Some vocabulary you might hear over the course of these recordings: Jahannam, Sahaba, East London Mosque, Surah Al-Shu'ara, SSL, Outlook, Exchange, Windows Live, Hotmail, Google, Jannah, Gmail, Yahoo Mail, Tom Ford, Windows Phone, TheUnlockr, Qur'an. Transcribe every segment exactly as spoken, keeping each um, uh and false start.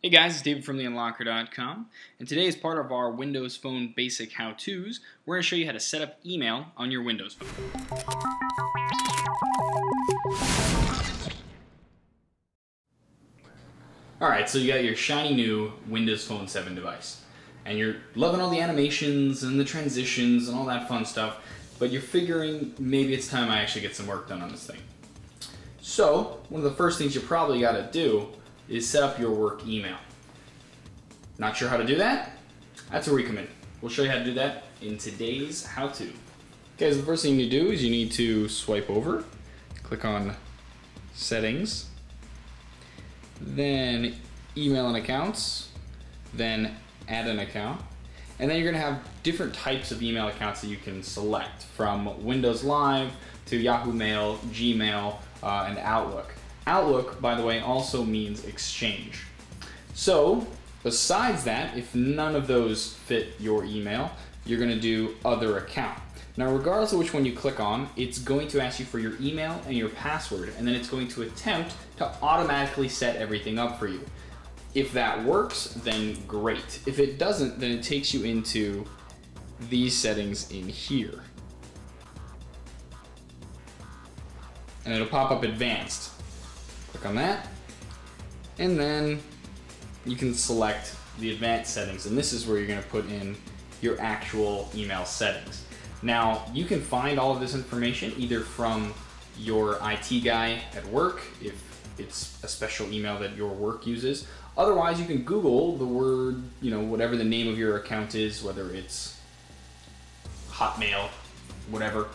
Hey guys, it's David from the unlocker dot com, and today as part of our Windows Phone basic how-tos, we're going to show you how to set up email on your Windows Phone. Alright, so you got your shiny new Windows Phone seven device, and you're loving all the animations and the transitions and all that fun stuff, but you're figuring maybe it's time I actually get some work done on this thing. So, one of the first things you probably got to do is set up your work email. Not sure how to do that? That's where we come in. We'll show you how to do that in today's how-to. Okay, so the first thing you do is you need to swipe over, click on Settings, then Email and Accounts, then Add an Account, and then you're gonna have different types of email accounts that you can select, from Windows Live to Yahoo Mail, Gmail, uh, and Outlook. Outlook, by the way, also means Exchange. So, besides that, if none of those fit your email, you're gonna do Other Account. Now, regardless of which one you click on, it's going to ask you for your email and your password, and then it's going to attempt to automatically set everything up for you. If that works, then great. If it doesn't, then it takes you into these settings in here. And it'll pop up Advanced. Click on that, and then you can select the advanced settings, and this is where you're going to put in your actual email settings. Now, you can find all of this information either from your I T guy at work, if it's a special email that your work uses. Otherwise, you can Google the word, you know, whatever the name of your account is, whether it's Hotmail, whatever,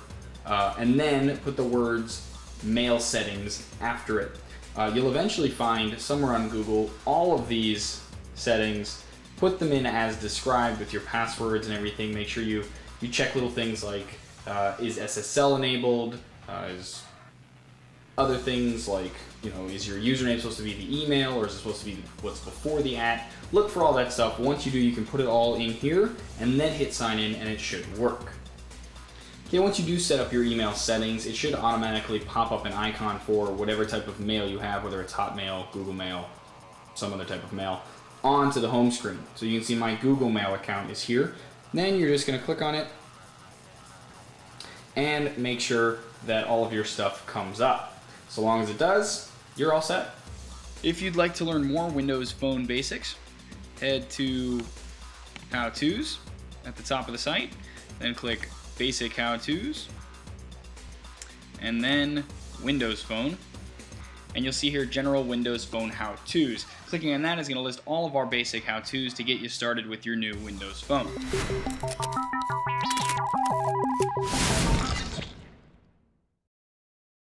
uh, and then put the words mail settings after it. Uh, you'll eventually find somewhere on Google all of these settings. Put them in as described with your passwords and everything. Make sure you, you check little things like uh, is S S L enabled, uh, is other things like, you know, is your username supposed to be the email or is it supposed to be what's before the at? Look for all that stuff. Once you do, you can put it all in here and then hit sign in and it should work. Okay, once you do set up your email settings, it should automatically pop up an icon for whatever type of mail you have, whether it's Hotmail, Google Mail, some other type of mail, onto the home screen. So you can see my Google Mail account is here. Then you're just going to click on it and make sure that all of your stuff comes up. So long as it does, you're all set. If you'd like to learn more Windows Phone basics, head to How-To's at the top of the site, then click Basic How-To's, and then Windows Phone, and you'll see here General Windows Phone How-To's. Clicking on that is going to list all of our basic how-to's to get you started with your new Windows Phone.